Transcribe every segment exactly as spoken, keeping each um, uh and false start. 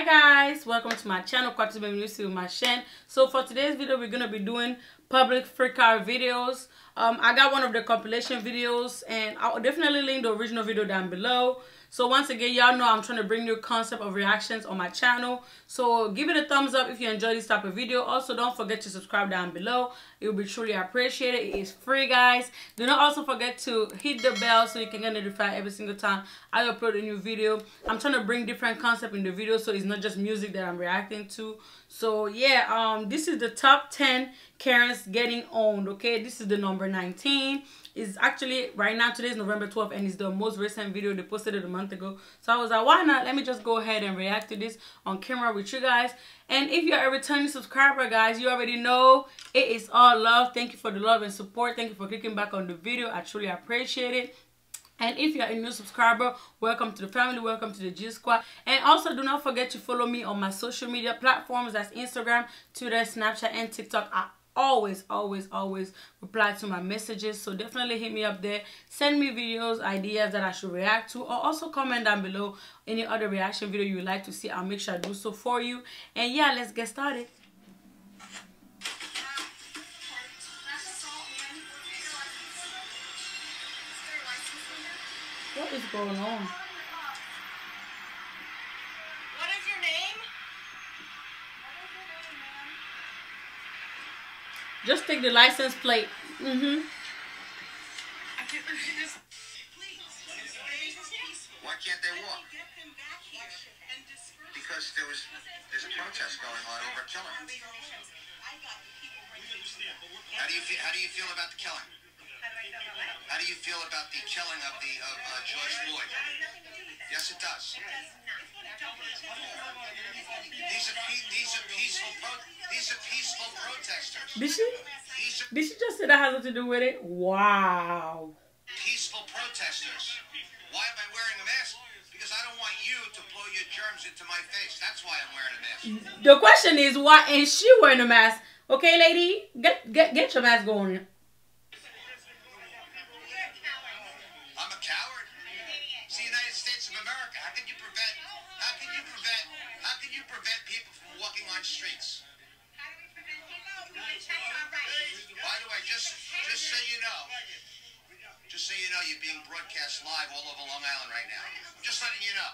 Hi guys, welcome to my channel. So for today's video, we're gonna be doing public free car videos. um I got one of the compilation videos and I'll definitely link the original video down below. So once again, y'all know I'm trying to bring new concept of reactions on my channel, so give it a thumbs up if you enjoy this type of video. Also, don't forget to subscribe down below. It will be truly appreciated. It is free, guys. Do not also forget to hit the bell so you can get notified every single time I upload a new video. I'm trying to bring different concept in the video, so it's not just music that I'm reacting to. So yeah, um this is the top ten Karens getting owned. Okay, this is the number nineteen. It's actually right now, today is November twelfth, and it's the most recent video. They posted it a month ago, so I was like, why not, let me just go ahead and react to this on camera with you guys. And if you're a returning subscriber, guys, you already know it is all love. Thank you for the love and support. Thank you for clicking back on the video. I truly appreciate it. And if you're a new subscriber, welcome to the family, welcome to the G Squad. And also, do not forget to follow me on my social media platforms. That's Instagram, Twitter, Snapchat, and TikTok. I always, always, always reply to my messages, so definitely hit me up there. Send me videos, ideas that I should react to, or also comment down below any other reaction video you would like to see. I'll make sure I do so for you. And yeah, let's get started. What is going on? What is your name? Just take the license plate. Mm-hmm. I can't read this. Why can't they walk? Because there was this protest going on over killing. How do you feel? How do you feel about the killing? How do you feel about the killing of the of uh, George Floyd? Yes, it does. These are these are peaceful these are peaceful protesters. Did she? Did she just say that has nothing to do with it? Wow. Peaceful protesters. Why am I wearing a mask? Because I don't want you to blow your germs into my face. That's why I'm wearing a mask. The question is, why ain't she wearing a mask? Okay, lady, get get get your mask going. Streets. How do we prevent people doing our rights? Why do I just just so you know? Just so you know, you're being broadcast live all over Long Island right now. I'm just letting you know.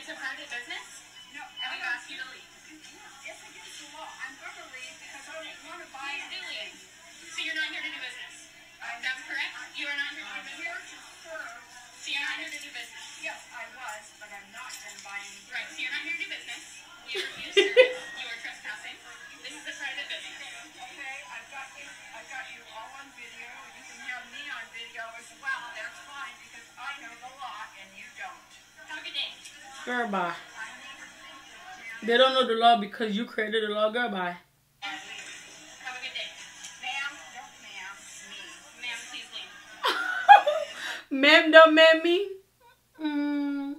It's a private business. No, I'm going to ask you to leave. If we get the law, I'm going to leave because I don't want to buy anything. So you're not here to do business. Is that correct? You are not here to do business. So you're not here to do business. Yes, I was, but I'm not going to buy anything. Right. So you're not here to do business. You refuse service. You are trespassing. This is a private business. Okay, I've got you. I've got you all on video. You can hear me on video as well. That's fine because I know the law and you don't. Have a good day. Girl, bye. They don't know the law because you created the law. Girl, bye. Have a good day, ma'am. Don't ma'am me. Ma'am, please leave. Ma'am,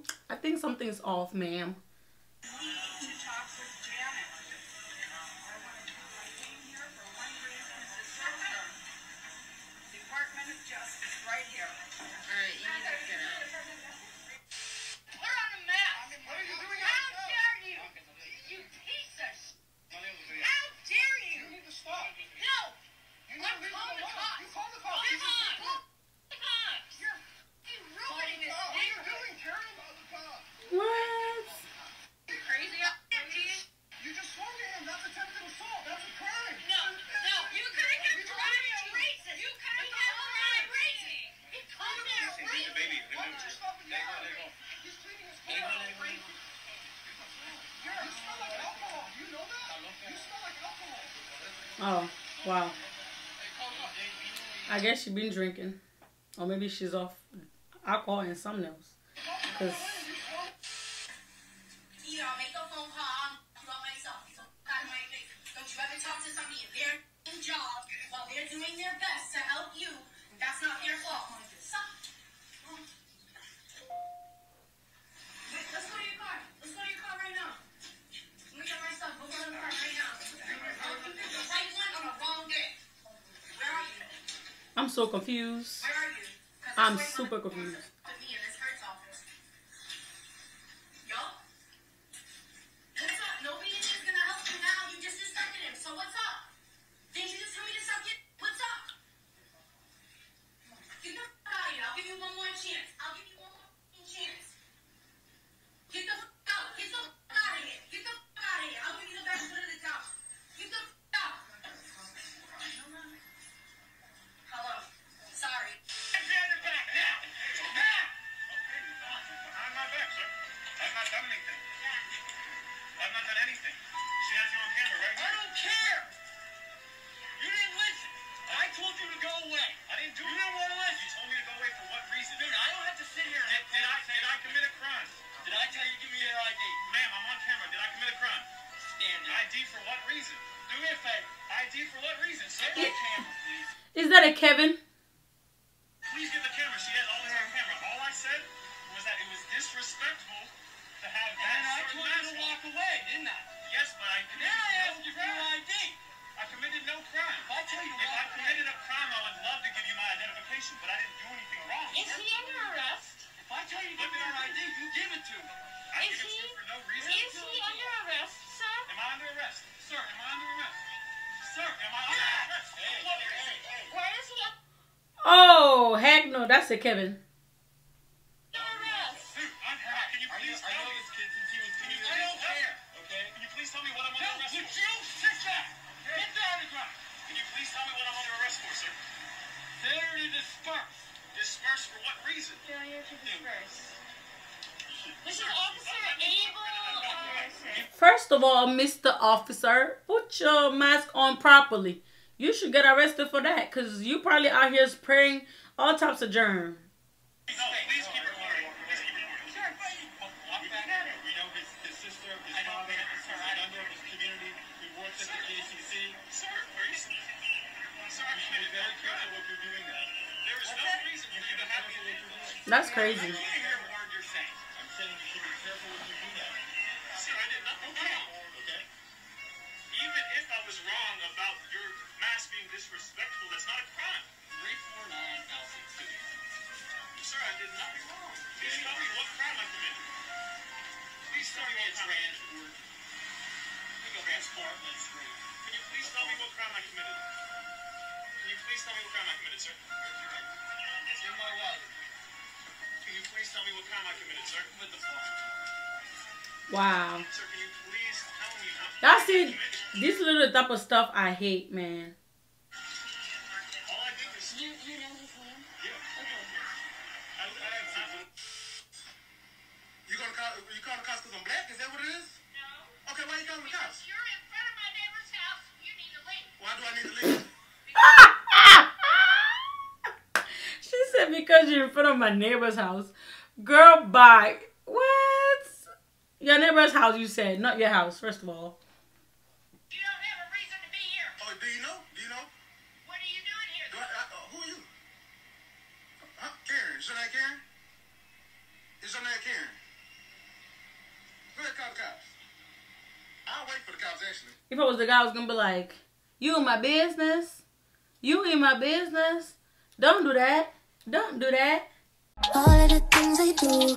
don't ma'am me. Mm, I think something's off, ma'am. Oh, wow. I guess she's been drinking. Or maybe she's off alcohol and something else. Cause you don't make a phone call, I'm about myself. So God, my face. Don't you ever talk to somebody in their job while they're doing their best to help you. That's not their fault. So, let's go to your car. Let's go to your car right now. Let me get my stuff. We'll go to the car right now. I'm so confused. Where are you? I'm super confused. Put me in this Hertz office. Yo? me a favor. I D for what reason? Send me a camera, please. Is that a Kevin? Please get the camera. She has only her camera. All I said was that it was disrespectful to have that. And I told you to walk away, didn't I? Yes, but I committed no crime. Now I asked you for your I D. I committed no crime. If I tell you if I committed a crime, I would love to give you my identification, but I didn't do anything wrong. Is he under arrest? If I tell you to give me your I D, you give it to me. I give it to you for no reason. Is he under arrest, sir? Am I under arrest? Sir, am I under arrest? Sir, am I under arrest? Hey, hey, hey. Where is he? Oh, heck no. That's a Kevin. Disperse for what reason? Failure to disperse. This is Officer Abel. First of all, Mister Officer, put your mask on properly. You should get arrested for that, because you probably out here spraying all types of germ. No, please keep it quiet. Please keep it quiet. Sure. We know his, his sister, his father, his member of his community. We worked at the K C C. Sir, please. Sir, you should be very careful what you're doing now. There is no reason for you to have me. That's crazy. I can't hear a word you're saying. I'm saying you should be careful what you do now. Sir, I did nothing wrong. Okay? Even if I was wrong about your mask being disrespectful, that's not a crime. three four nine, Alpha two. Sir, I did nothing wrong. Please tell me what crime I committed. Please tell me what crime I committed. Can you please tell me what crime I committed? Can you please tell me what crime I committed, sir? It's in my wallet. Can you please tell me what crime I committed, sir? With the phone. Wow. Sir, can you please tell me how That's it. This little type of stuff I hate, man. All I do is... You, you know his name? Yeah. Okay. I, I, I, I, you gonna call, you call the cops because I'm black? Is that what it is? No. Okay, why you calling the cops? You're in front of my neighbor's house. You need to leave. Why do I need to leave? She said because you're in front of my neighbor's house. Girl, bye. What? Your neighbor's house, you said, not your house, first of all. You don't have a reason to be here. Oh, do you know? Do you know? What are you doing here? Do I, I, uh, who are you? Huh? Karen. Is your name Karen? Is your name Karen? Go ahead, call the cops. I'll wait for the cops, actually. If I was the guy, I was going to be like, you in my business? You in my business? Don't do that. Don't do that. All of the things I do.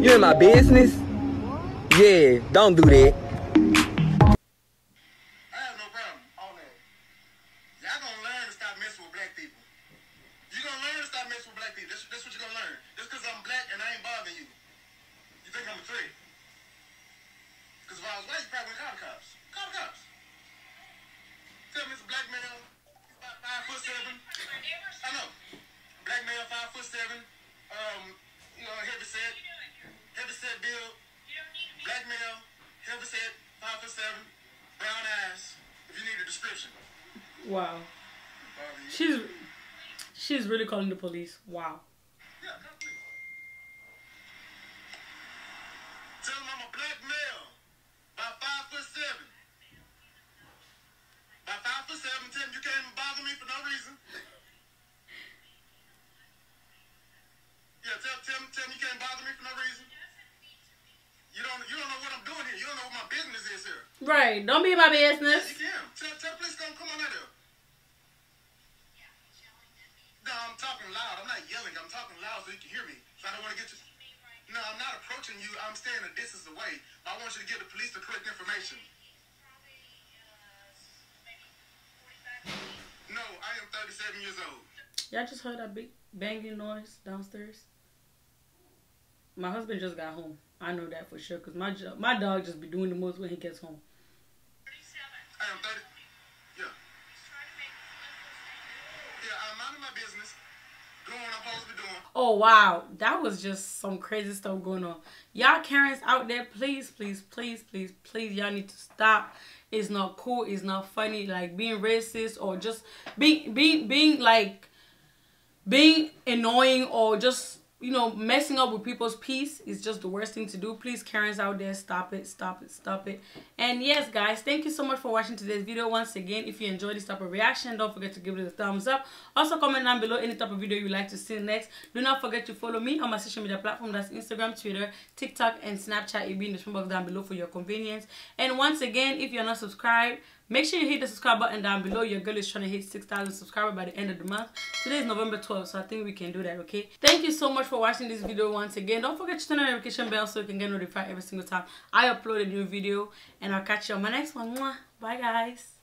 You in my business? Yeah, don't do that. I have no problem on that. Y'all gonna learn to stop messing with black people. You gonna learn to stop messing with black people. That's, that's what you gonna learn. Just because I'm black and I ain't bothering you. You think I'm a threat? Because if I was white, you probably wouldn't call the cops. Call the cops. Tell me it's a black man. He's about five foot seven. I know. Black man, five foot seven. Um, you know, heavy set. Heavy set build. Black male, heavy set, five foot seven. Brown eyes. If you need a description. Wow. She's she's really calling the police. Wow. Yeah, call the police. Tell him I'm a black male. About five foot seven. By five for seven, ten, you can't even bother me for no reason. Yeah, tell Tim, Tim, you can't bother me for no reason. You don't, you don't know what I'm doing here. You don't know what my business is here. Right. Don't be my business. Yeah, you can. Tell, tell, please come, come on out here. No, I'm talking loud. I'm not yelling. I'm talking loud so you can hear me. So I don't want to get you. No, I'm not approaching you. I'm staying a distance away. I want you to give the police the correct information. No, I am thirty-seven years old. Y'all just heard that big banging noise downstairs? My husband just got home. I know that for sure because my, my dog just be doing the most when he gets home. I am thirty. Yeah. Yeah, I'm out of my business. Doing what I'm supposed to be doing. Oh, wow. That was just some crazy stuff going on. Y'all Karens out there, please, please, please, please, please, y'all need to stop. It's not cool. It's not funny. Like being racist or just being being being like being annoying or just you know, messing up with people's peace is just the worst thing to do. Please, Karens out there, stop it, stop it, stop it. And yes, guys, thank you so much for watching today's video. Once again, if you enjoyed this type of reaction, don't forget to give it a thumbs up. Also, comment down below any type of video you'd like to see next. Do not forget to follow me on my social media platform. That's Instagram, Twitter, TikTok, and Snapchat. It'll be in the description box down below for your convenience. And once again, if you're not subscribed, make sure you hit the subscribe button down below. Your girl is trying to hit six thousand subscribers by the end of the month. Today is November twelfth, so I think we can do that, okay? Thank you so much for watching this video once again. Don't forget to turn on the notification bell so you can get notified every single time I upload a new video. And I'll catch you on my next one. Bye, guys.